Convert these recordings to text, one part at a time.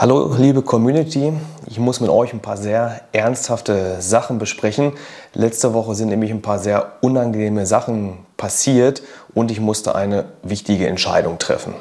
Hallo liebe Community, ich muss mit euch ein paar sehr ernsthafte Sachen besprechen. Letzte Woche sind nämlich ein paar sehr unangenehme Sachen passiert und ich musste eine wichtige Entscheidung treffen.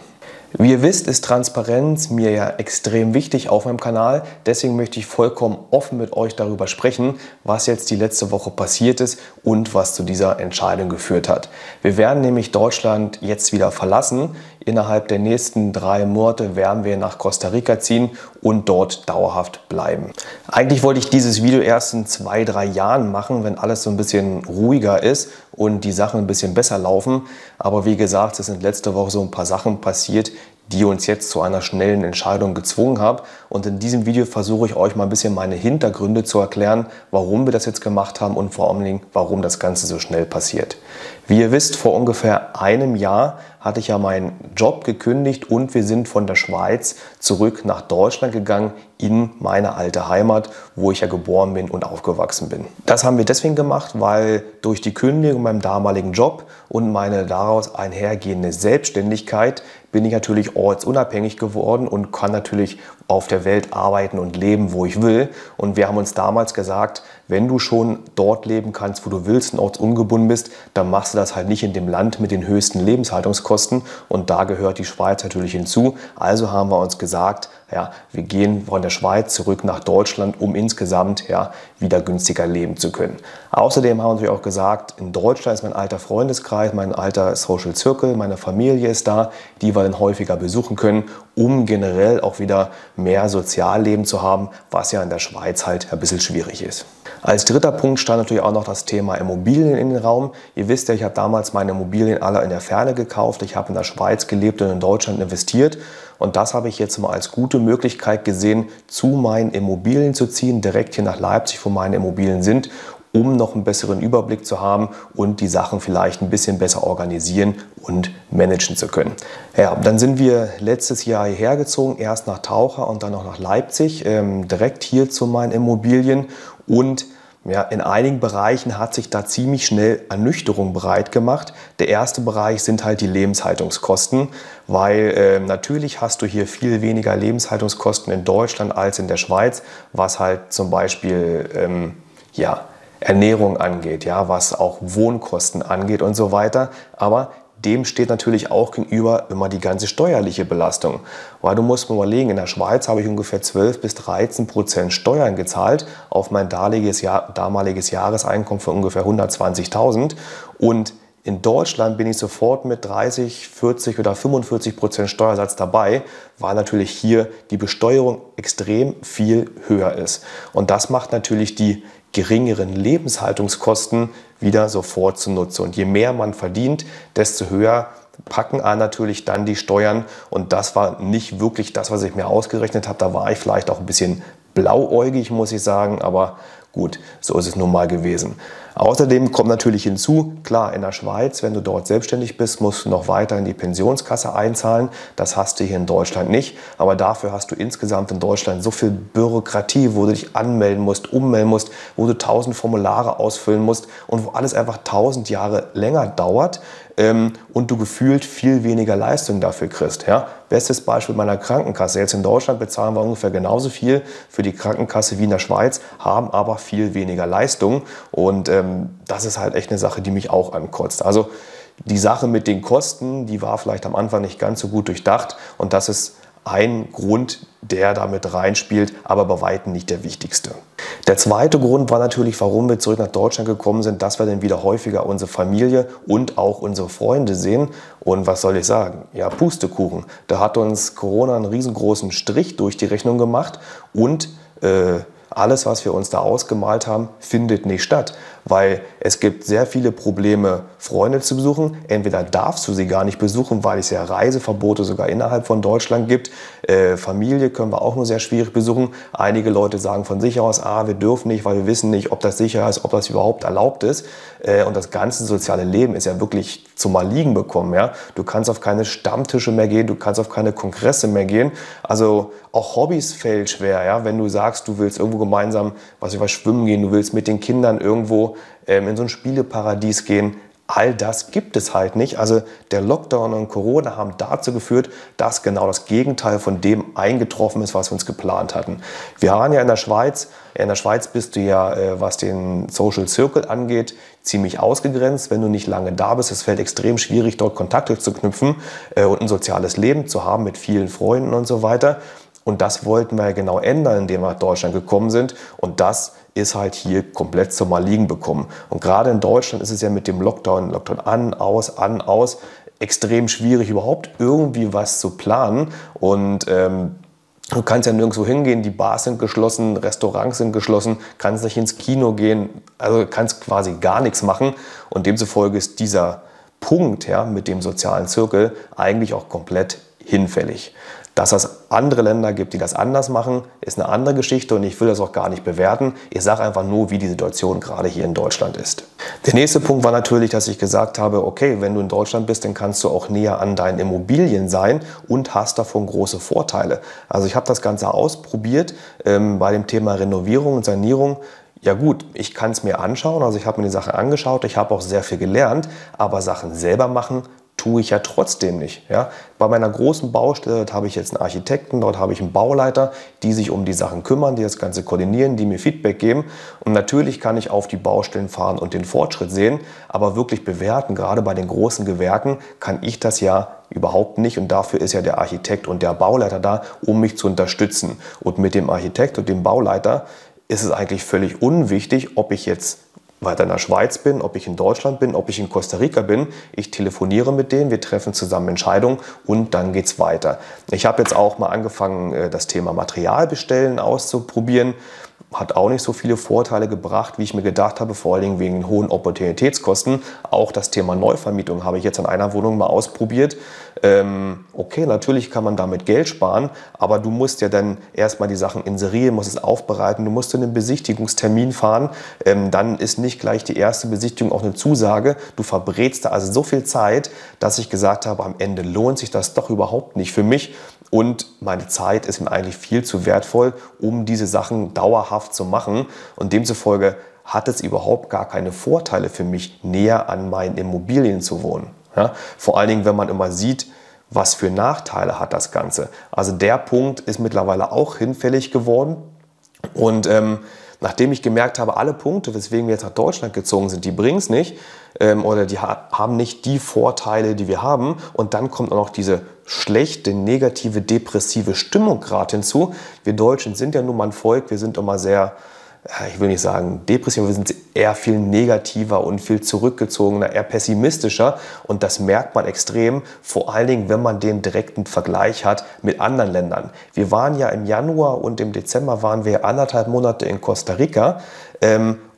Wie ihr wisst, ist Transparenz mir ja extrem wichtig auf meinem Kanal. Deswegen möchte ich vollkommen offen mit euch darüber sprechen, was jetzt die letzte Woche passiert ist und was zu dieser Entscheidung geführt hat. Wir werden nämlich Deutschland jetzt wieder verlassen. Innerhalb der nächsten 3 Monate werden wir nach Costa Rica ziehen und dort dauerhaft bleiben. Eigentlich wollte ich dieses Video erst in 2, 3 Jahren machen, wenn alles so ein bisschen ruhiger ist und die Sachen ein bisschen besser laufen. Aber wie gesagt, es sind letzte Woche so ein paar Sachen passiert, die uns jetzt zu einer schnellen Entscheidung gezwungen haben. Und in diesem Video versuche ich euch mal ein bisschen meine Hintergründe zu erklären, warum wir das jetzt gemacht haben und vor allen Dingen, warum das Ganze so schnell passiert. Wie ihr wisst, vor ungefähr einem Jahr hatte ich ja meinen Job gekündigt und wir sind von der Schweiz zurück nach Deutschland gegangen, in meine alte Heimat, wo ich ja geboren bin und aufgewachsen bin. Das haben wir deswegen gemacht, weil durch die Kündigung meinem damaligen Job und meine daraus einhergehende Selbstständigkeit bin ich natürlich ortsunabhängig geworden und kann natürlich auf der Welt arbeiten und leben, wo ich will. Und wir haben uns damals gesagt, wenn du schon dort leben kannst, wo du willst und ortsungebunden bist, dann machst du das halt nicht in dem Land mit den höchsten Lebenshaltungskosten. Und da gehört die Schweiz natürlich hinzu. Also haben wir uns gesagt, ja, wir gehen von der Schweiz zurück nach Deutschland, um insgesamt ja, wieder günstiger leben zu können. Außerdem haben wir natürlich auch gesagt, in Deutschland ist mein alter Freundeskreis, mein alter Social Circle, meine Familie ist da, die wir dann häufiger besuchen können, um generell auch wieder mehr Sozialleben zu haben, was ja in der Schweiz halt ein bisschen schwierig ist. Als dritter Punkt stand natürlich auch noch das Thema Immobilien in den Raum. Ihr wisst ja, ich habe damals meine Immobilien alle in der Ferne gekauft. Ich habe in der Schweiz gelebt und in Deutschland investiert. Und das habe ich jetzt mal als gute Möglichkeit gesehen, zu meinen Immobilien zu ziehen, direkt hier nach Leipzig, wo meine Immobilien sind, um noch einen besseren Überblick zu haben und die Sachen vielleicht ein bisschen besser organisieren und managen zu können. Ja, dann sind wir letztes Jahr hierher gezogen, erst nach Taucha und dann noch nach Leipzig, direkt hier zu meinen Immobilien. Und ja, in einigen Bereichen hat sich da ziemlich schnell Ernüchterung breit gemacht. Der erste Bereich sind halt die Lebenshaltungskosten, weil natürlich hast du hier viel weniger Lebenshaltungskosten in Deutschland als in der Schweiz, was halt zum Beispiel Ernährung angeht, ja, was auch Wohnkosten angeht und so weiter. Aber dem steht natürlich auch gegenüber immer die ganze steuerliche Belastung. Weil du musst mir überlegen, in der Schweiz habe ich ungefähr 12 bis 13% Steuern gezahlt auf mein damaliges Jahreseinkommen von ungefähr 120.000 und in Deutschland bin ich sofort mit 30, 40 oder 45% Steuersatz dabei, weil natürlich hier die Besteuerung extrem viel höher ist. Und das macht natürlich die geringeren Lebenshaltungskosten wieder sofort zunutze. Und je mehr man verdient, desto höher packen an natürlich dann die Steuern. Und das war nicht wirklich das, was ich mir ausgerechnet habe. Da war ich vielleicht auch ein bisschen blauäugig, muss ich sagen, aber gut, so ist es nun mal gewesen. Außerdem kommt natürlich hinzu, klar, in der Schweiz, wenn du dort selbstständig bist, musst du noch weiter in die Pensionskasse einzahlen. Das hast du hier in Deutschland nicht. Aber dafür hast du insgesamt in Deutschland so viel Bürokratie, wo du dich anmelden musst, ummelden musst, wo du 1000 Formulare ausfüllen musst und wo alles einfach 1000 Jahre länger dauert und du gefühlt viel weniger Leistung dafür kriegst. Ja? Bestes Beispiel meiner Krankenkasse. Jetzt in Deutschland bezahlen wir ungefähr genauso viel für die Krankenkasse wie in der Schweiz, haben aber viel weniger Leistung und das ist halt echt eine Sache, die mich auch ankotzt. Also die Sache mit den Kosten, die war vielleicht am Anfang nicht ganz so gut durchdacht und das ist ein Grund, der damit reinspielt, aber bei weitem nicht der wichtigste. Der zweite Grund war natürlich, warum wir zurück nach Deutschland gekommen sind, dass wir dann wieder häufiger unsere Familie und auch unsere Freunde sehen. Und was soll ich sagen? Ja, Pustekuchen. Da hat uns Corona einen riesengroßen Strich durch die Rechnung gemacht und alles, was wir uns da ausgemalt haben, findet nicht statt, weil es gibt sehr viele Probleme, Freunde zu besuchen. Entweder darfst du sie gar nicht besuchen, weil es ja Reiseverbote sogar innerhalb von Deutschland gibt. Familie können wir auch nur sehr schwierig besuchen. Einige Leute sagen von sich aus, wir dürfen nicht, weil wir wissen nicht, ob das sicher ist, ob das überhaupt erlaubt ist. Und das ganze soziale Leben ist ja wirklich zum Erliegen bekommen. Ja? Du kannst auf keine Stammtische mehr gehen, du kannst auf keine Kongresse mehr gehen. Also auch Hobbys fällt schwer, ja? Wenn du sagst, du willst irgendwo gemeinsam schwimmen gehen, du willst mit den Kindern irgendwo in so ein Spieleparadies gehen. All das gibt es halt nicht. Also der Lockdown und Corona haben dazu geführt, dass genau das Gegenteil von dem eingetroffen ist, was wir uns geplant hatten. Wir waren ja in der Schweiz. In der Schweiz bist du ja, was den Social Circle angeht, ziemlich ausgegrenzt. Wenn du nicht lange da bist, es fällt extrem schwierig, dort Kontakte zu knüpfen und ein soziales Leben zu haben mit vielen Freunden und so weiter. Und das wollten wir ja genau ändern, indem wir nach Deutschland gekommen sind. Und das ist halt hier komplett zum Erliegen bekommen. Und gerade in Deutschland ist es ja mit dem Lockdown an, aus, extrem schwierig überhaupt irgendwie was zu planen. Und du kannst ja nirgendwo hingehen, die Bars sind geschlossen, Restaurants sind geschlossen, kannst nicht ins Kino gehen, also kannst quasi gar nichts machen. Und demzufolge ist dieser Punkt ja, mit dem sozialen Zirkel eigentlich auch komplett hinfällig. Dass es andere Länder gibt, die das anders machen, ist eine andere Geschichte und ich will das auch gar nicht bewerten. Ich sage einfach nur, wie die Situation gerade hier in Deutschland ist. Der nächste Punkt war natürlich, dass ich gesagt habe, okay, wenn du in Deutschland bist, dann kannst du auch näher an deinen Immobilien sein und hast davon große Vorteile. Also ich habe das Ganze ausprobiert bei dem Thema Renovierung und Sanierung. Ja gut, ich kann es mir anschauen, also ich habe mir die Sachen angeschaut, ich habe auch sehr viel gelernt, aber Sachen selber machen tue ich ja trotzdem nicht. Ja? Bei meiner großen Baustelle, dort habe ich jetzt einen Architekten, dort habe ich einen Bauleiter, die sich um die Sachen kümmern, die das Ganze koordinieren, die mir Feedback geben. Und natürlich kann ich auf die Baustellen fahren und den Fortschritt sehen, aber wirklich bewerten, gerade bei den großen Gewerken, kann ich das ja überhaupt nicht. Und dafür ist ja der Architekt und der Bauleiter da, um mich zu unterstützen. Und mit dem Architekt und dem Bauleiter ist es eigentlich völlig unwichtig, ob ich jetzt weiter in der Schweiz bin, ob ich in Deutschland bin, ob ich in Costa Rica bin. Ich telefoniere mit denen, wir treffen zusammen Entscheidungen und dann geht es weiter. Ich habe jetzt auch mal angefangen, das Thema Material bestellen auszuprobieren. Hat auch nicht so viele Vorteile gebracht, wie ich mir gedacht habe, vor allen Dingen wegen den hohen Opportunitätskosten. Auch das Thema Neuvermietung habe ich jetzt an einer Wohnung mal ausprobiert. Okay, natürlich kann man damit Geld sparen, aber du musst ja dann erstmal die Sachen inserieren, musst es aufbereiten, du musst in den Besichtigungstermin fahren, dann ist nicht gleich die erste Besichtigung auch eine Zusage. Du verbrätst da also so viel Zeit, dass ich gesagt habe, am Ende lohnt sich das doch überhaupt nicht für mich. Und meine Zeit ist mir eigentlich viel zu wertvoll, um diese Sachen dauerhaft zu machen. Und demzufolge hat es überhaupt gar keine Vorteile für mich, näher an meinen Immobilien zu wohnen. Ja? Vor allen Dingen, wenn man immer sieht, was für Nachteile hat das Ganze. Also der Punkt ist mittlerweile auch hinfällig geworden. Und nachdem ich gemerkt habe, alle Punkte, weswegen wir jetzt nach Deutschland gezogen sind, die bringen es nicht oder die haben nicht die Vorteile, die wir haben. Und dann kommt auch noch diese schlechte, negative, depressive Stimmung gerade hinzu. Wir Deutschen sind ja nun mal ein Volk, wir sind immer sehr, ich will nicht sagen depressiv, aber wir sind eher viel negativer und viel zurückgezogener, eher pessimistischer. Und das merkt man extrem, vor allen Dingen, wenn man den direkten Vergleich hat mit anderen Ländern. Wir waren ja im Januar und im Dezember waren wir 1,5 Monate in Costa Rica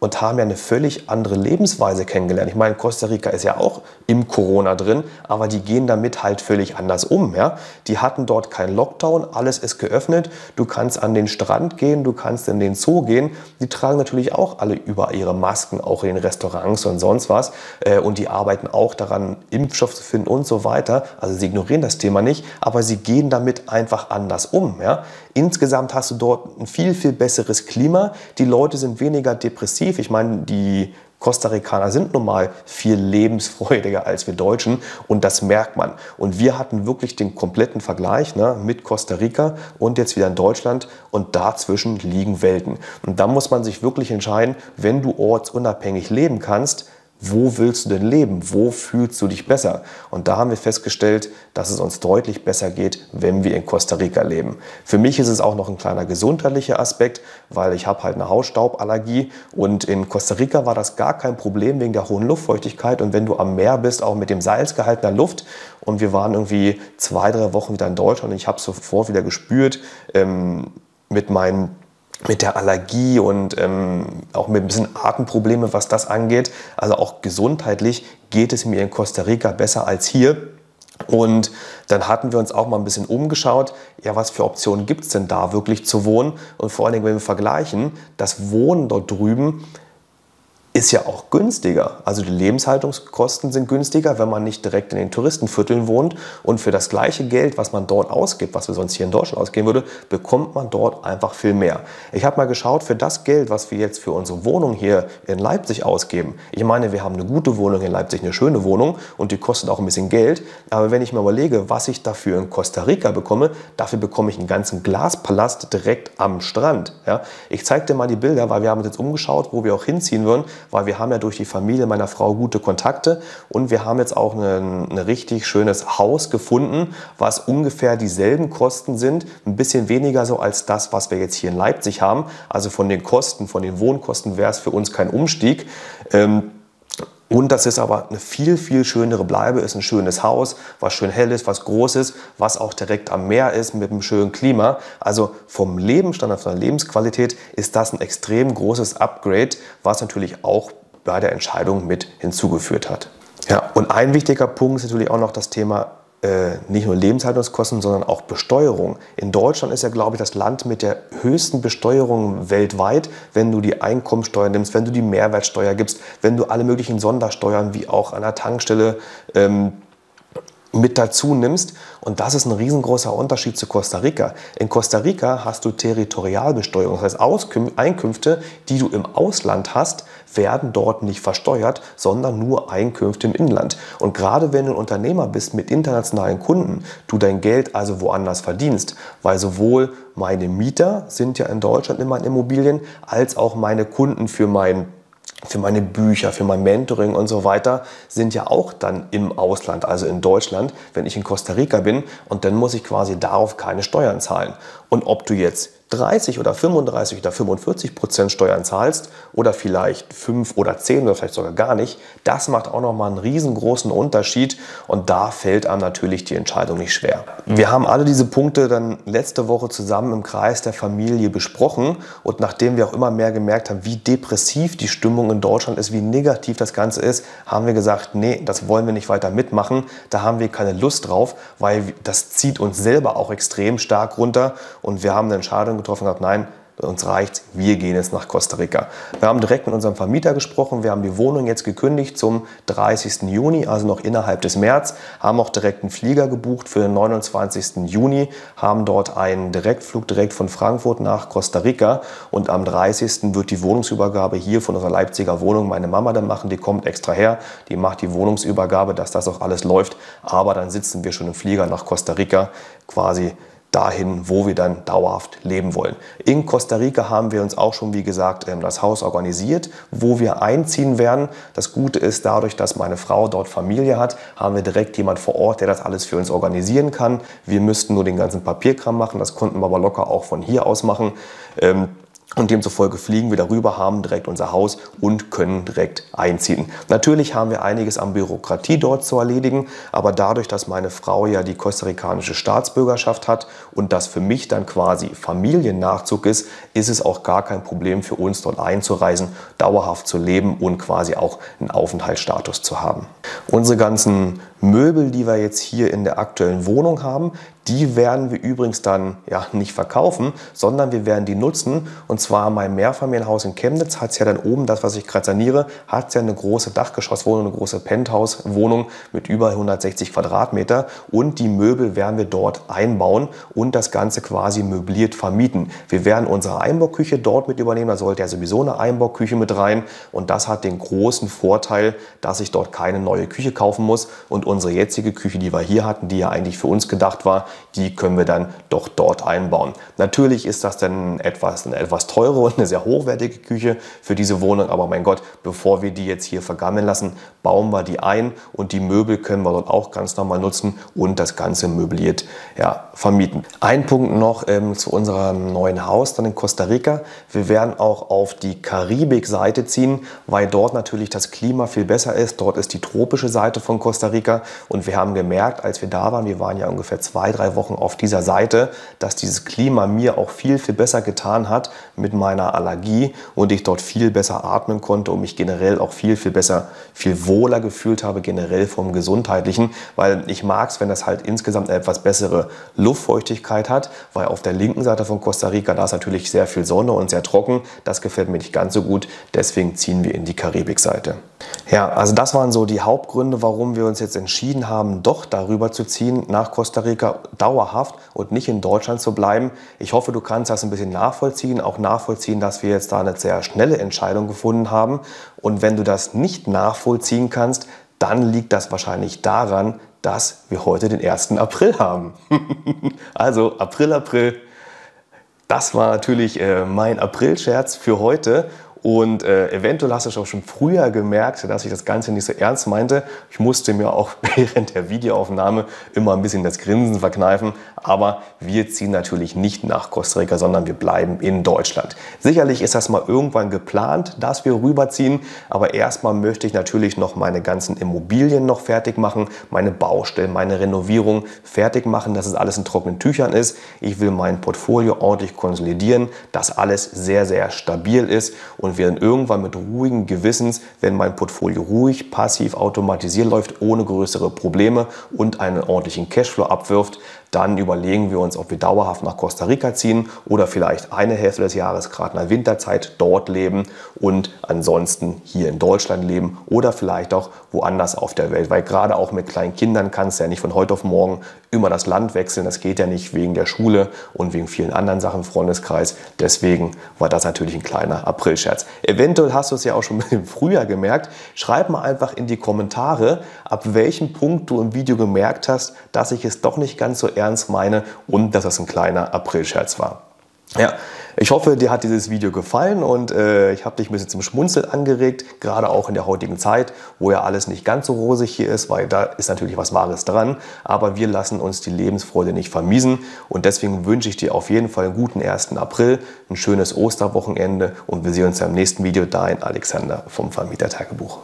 und haben ja eine völlig andere Lebensweise kennengelernt. Ich meine, Costa Rica ist ja auch im Corona drin, aber die gehen damit halt völlig anders um. Ja? Die hatten dort keinen Lockdown, alles ist geöffnet, du kannst an den Strand gehen, du kannst in den Zoo gehen. Die tragen natürlich auch alle über ihre Masken, auch in den Restaurants und sonst was. Und die arbeiten auch daran, Impfstoff zu finden und so weiter. Also sie ignorieren das Thema nicht, aber sie gehen damit einfach anders um. Ja? Insgesamt hast du dort ein viel, viel besseres Klima. Die Leute sind weniger depressiv. Ich meine, die Costa Ricaner sind nun mal viel lebensfreudiger als wir Deutschen und das merkt man. Und wir hatten wirklich den kompletten Vergleich mit Costa Rica und jetzt wieder in Deutschland und dazwischen liegen Welten. Und da muss man sich wirklich entscheiden, wenn du ortsunabhängig leben kannst, wo willst du denn leben? Wo fühlst du dich besser? Und da haben wir festgestellt, dass es uns deutlich besser geht, wenn wir in Costa Rica leben. Für mich ist es auch noch ein kleiner gesundheitlicher Aspekt, weil ich habe halt eine Hausstauballergie und in Costa Rica war das gar kein Problem wegen der hohen Luftfeuchtigkeit und wenn du am Meer bist, auch mit dem Salzgehalt der Luft. Und wir waren irgendwie 2, 3 Wochen wieder in Deutschland und ich habe sofort wieder gespürt mit der Allergie und auch mit ein bisschen Atemprobleme, was das angeht. Also auch gesundheitlich geht es mir in Costa Rica besser als hier. Und dann hatten wir uns auch mal ein bisschen umgeschaut, ja, was für Optionen gibt es denn da wirklich zu wohnen? Und vor allen Dingen, wenn wir vergleichen, das Wohnen dort drüben ist ja auch günstiger. Also die Lebenshaltungskosten sind günstiger, wenn man nicht direkt in den Touristenvierteln wohnt. Und für das gleiche Geld, was man dort ausgibt, was wir sonst hier in Deutschland ausgeben würde, bekommt man dort einfach viel mehr. Ich habe mal geschaut, für das Geld, was wir jetzt für unsere Wohnung hier in Leipzig ausgeben. Ich meine, wir haben eine gute Wohnung in Leipzig, eine schöne Wohnung und die kostet auch ein bisschen Geld. Aber wenn ich mir überlege, was ich dafür in Costa Rica bekomme, dafür bekomme ich einen ganzen Glaspalast direkt am Strand. Ja, ich zeige dir mal die Bilder, weil wir haben uns jetzt umgeschaut, wo wir auch hinziehen würden, weil wir haben ja durch die Familie meiner Frau gute Kontakte und wir haben jetzt auch ein richtig schönes Haus gefunden, was ungefähr dieselben Kosten sind, ein bisschen weniger so als das, was wir jetzt hier in Leipzig haben. Also von den Kosten, von den Wohnkosten wäre es für uns kein Umstieg. Und das ist aber eine viel, viel schönere Bleibe, ist ein schönes Haus, was schön hell ist, was groß ist, was auch direkt am Meer ist mit einem schönen Klima. Also vom Lebensstandard, von der Lebensqualität ist das ein extrem großes Upgrade, was natürlich auch bei der Entscheidung mit hinzugeführt hat. Ja, und ein wichtiger Punkt ist natürlich auch noch das Thema nicht nur Lebenshaltungskosten, sondern auch Besteuerung. In Deutschland ist ja, glaube ich, das Land mit der höchsten Besteuerung weltweit, wenn du die Einkommensteuer nimmst, wenn du die Mehrwertsteuer gibst, wenn du alle möglichen Sondersteuern wie auch an der Tankstelle mit dazu nimmst. Und das ist ein riesengroßer Unterschied zu Costa Rica. In Costa Rica hast du Territorialbesteuerung, das heißt Einkünfte, die du im Ausland hast, werden dort nicht versteuert, sondern nur Einkünfte im Inland. Und gerade wenn du ein Unternehmer bist mit internationalen Kunden, du dein Geld also woanders verdienst, weil sowohl meine Mieter sind ja in Deutschland immer in Immobilien, als auch meine Kunden für meine Bücher, für mein Mentoring und so weiter, sind ja auch dann im Ausland, also in Deutschland, wenn ich in Costa Rica bin, und dann muss ich quasi darauf keine Steuern zahlen. Und ob du jetzt 30 oder 35 oder 45% Steuern zahlst oder vielleicht 5 oder 10 oder vielleicht sogar gar nicht, das macht auch nochmal einen riesengroßen Unterschied und da fällt einem natürlich die Entscheidung nicht schwer. Wir haben alle diese Punkte dann letzte Woche zusammen im Kreis der Familie besprochen und nachdem wir auch immer mehr gemerkt haben, wie depressiv die Stimmung in Deutschland ist, wie negativ das Ganze ist, haben wir gesagt, nee, das wollen wir nicht weiter mitmachen, da haben wir keine Lust drauf, weil das zieht uns selber auch extrem stark runter und wir haben eine Entscheidung getroffen habe, nein, uns reicht's, wir gehen jetzt nach Costa Rica. Wir haben direkt mit unserem Vermieter gesprochen, wir haben die Wohnung jetzt gekündigt zum 30. Juni, also noch innerhalb des März, haben auch direkt einen Flieger gebucht für den 29. Juni, haben dort einen Direktflug direkt von Frankfurt nach Costa Rica und am 30. wird die Wohnungsübergabe hier von unserer Leipziger Wohnung meine Mama dann machen, die kommt extra her, die macht die Wohnungsübergabe, dass das auch alles läuft, aber dann sitzen wir schon im Flieger nach Costa Rica quasi dahin, wo wir dann dauerhaft leben wollen. In Costa Rica haben wir uns auch schon, wie gesagt, das Haus organisiert, wo wir einziehen werden. Das Gute ist, dadurch, dass meine Frau dort Familie hat, haben wir direkt jemand vor Ort, der das alles für uns organisieren kann. Wir müssten nur den ganzen Papierkram machen, das konnten wir aber locker auch von hier aus machen. Und demzufolge fliegen wir darüber, haben direkt unser Haus und können direkt einziehen. Natürlich haben wir einiges an Bürokratie dort zu erledigen, aber dadurch, dass meine Frau ja die kostarikanische Staatsbürgerschaft hat und das für mich dann quasi Familiennachzug ist, ist es auch gar kein Problem für uns dort einzureisen, dauerhaft zu leben und quasi auch einen Aufenthaltsstatus zu haben. Unsere ganzen Möbel, die wir jetzt hier in der aktuellen Wohnung haben, die werden wir übrigens dann ja nicht verkaufen, sondern wir werden die nutzen. Und zwar mein Mehrfamilienhaus in Chemnitz hat es ja dann oben, das was ich gerade saniere, hat es ja eine große Dachgeschosswohnung, eine große Penthouse-Wohnung mit über 160 Quadratmeter. Und die Möbel werden wir dort einbauen und das Ganze quasi möbliert vermieten. Wir werden unsere Einbauküche dort mit übernehmen, da sollte ja sowieso eine Einbauküche mit rein. Und das hat den großen Vorteil, dass ich dort keine neue Küche kaufen muss und unsere jetzige Küche, die wir hier hatten, die ja eigentlich für uns gedacht war, die können wir dann doch dort einbauen. Natürlich ist das dann eine etwas teure und eine sehr hochwertige Küche für diese Wohnung, aber mein Gott, bevor wir die jetzt hier vergammeln lassen, bauen wir die ein und die Möbel können wir dort auch ganz normal nutzen und das Ganze möbliert ja, vermieten. Ein Punkt noch zu unserem neuen Haus dann in Costa Rica. Wir werden auch auf die Karibik-Seite ziehen, weil dort natürlich das Klima viel besser ist. Dort ist die tropische Seite von Costa Rica. Rica. Und wir haben gemerkt, als wir da waren, wir waren ja ungefähr 2-3 Wochen auf dieser Seite, dass dieses Klima mir auch viel besser getan hat mit meiner Allergie und ich dort viel besser atmen konnte und mich generell auch viel besser, viel wohler gefühlt habe, generell vom Gesundheitlichen, weil ich mag es, wenn das halt insgesamt eine etwas bessere Luftfeuchtigkeit hat, weil auf der linken Seite von Costa Rica, da ist natürlich sehr viel Sonne und sehr trocken, das gefällt mir nicht ganz so gut, deswegen ziehen wir in die Karibikseite. Ja, also das waren so die Hauptgründe, warum wir uns jetzt entschieden haben, doch darüber zu ziehen nach Costa Rica dauerhaft und nicht in Deutschland zu bleiben. Ich hoffe, du kannst das ein bisschen nachvollziehen, auch nachvollziehen, dass wir jetzt da eine sehr schnelle Entscheidung gefunden haben. Und wenn du das nicht nachvollziehen kannst, dann liegt das wahrscheinlich daran, dass wir heute den 1. April haben. Also April. Das war natürlich mein April-Scherz für heute. Und eventuell hast du schon früher gemerkt, dass ich das Ganze nicht so ernst meinte. Ich musste mir auch während der Videoaufnahme immer ein bisschen das Grinsen verkneifen. Aber wir ziehen natürlich nicht nach Costa Rica, sondern wir bleiben in Deutschland. Sicherlich ist das mal irgendwann geplant, dass wir rüberziehen. Aber erstmal möchte ich natürlich noch meine ganzen Immobilien noch fertig machen. Meine Baustellen, meine Renovierung fertig machen, dass es alles in trockenen Tüchern ist. Ich will mein Portfolio ordentlich konsolidieren, dass alles sehr stabil ist. Und wir dann irgendwann mit ruhigen Gewissens, wenn mein Portfolio ruhig, passiv, automatisiert läuft, ohne größere Probleme und einen ordentlichen Cashflow abwirft, dann überlegen wir uns, ob wir dauerhaft nach Costa Rica ziehen oder vielleicht eine Hälfte des Jahres gerade in der Winterzeit dort leben und ansonsten hier in Deutschland leben oder vielleicht auch woanders auf der Welt. Weil gerade auch mit kleinen Kindern kannst du ja nicht von heute auf morgen immer das Land wechseln. Das geht ja nicht wegen der Schule und wegen vielen anderen Sachen im Freundeskreis. Deswegen war das natürlich ein kleiner Aprilscherz. Eventuell hast du es ja auch schon ein bisschen früher gemerkt. Schreib mal einfach in die Kommentare, ab welchem Punkt du im Video gemerkt hast, dass ich es doch nicht ganz so ernst meine und dass das ein kleiner Aprilscherz war. Ja, ich hoffe, dir hat dieses Video gefallen und ich habe dich ein bisschen zum Schmunzeln angeregt, gerade auch in der heutigen Zeit, wo ja alles nicht ganz so rosig hier ist, weil da ist natürlich was Wahres dran, aber wir lassen uns die Lebensfreude nicht vermiesen und deswegen wünsche ich dir auf jeden Fall einen guten 1. April, ein schönes Osterwochenende und wir sehen uns ja im nächsten Video. Dein Alexander vom Vermietertagebuch.